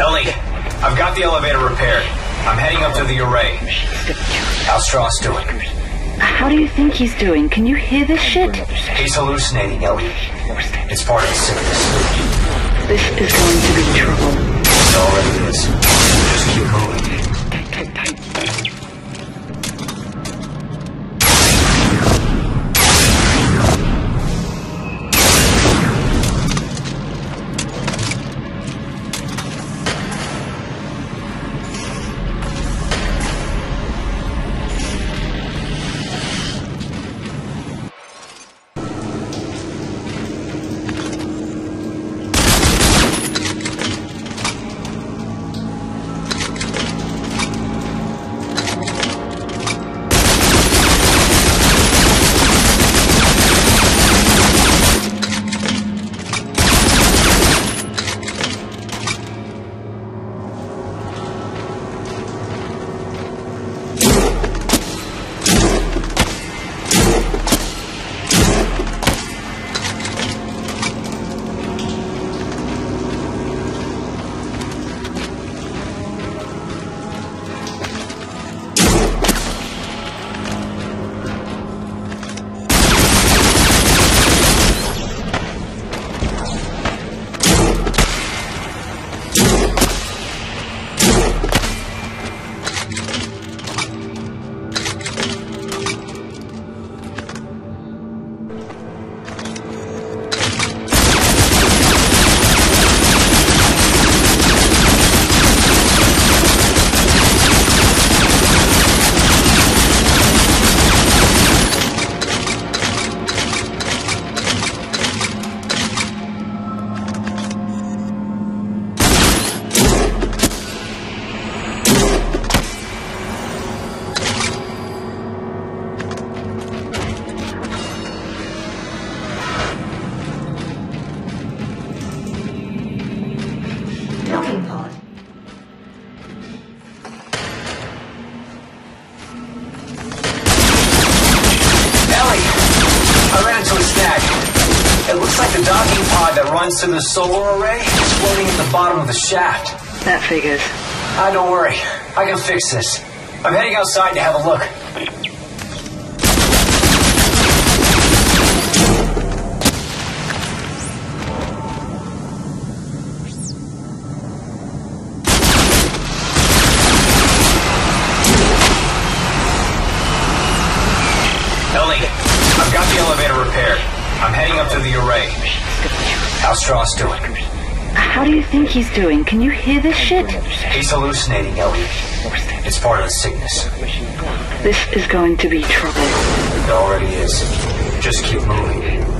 Ellie, I've got the elevator repaired. I'm heading up to the array. How's Strauss doing? How do you think he's doing? Can you hear this shit? He's hallucinating, Ellie. It's part of his sickness. This is going to be trouble. It already is. Just keep moving. To the solar array is floating at the bottom of the shaft. That figures. Don't worry. I can fix this. I'm heading outside to have a look. Ellie, I've got the elevator repaired. I'm heading up to the array. How's Strauss doing? How do you think he's doing? Can you hear this shit? He's hallucinating, Ellie. It's part of the sickness. This is going to be trouble. It already is. Just keep moving.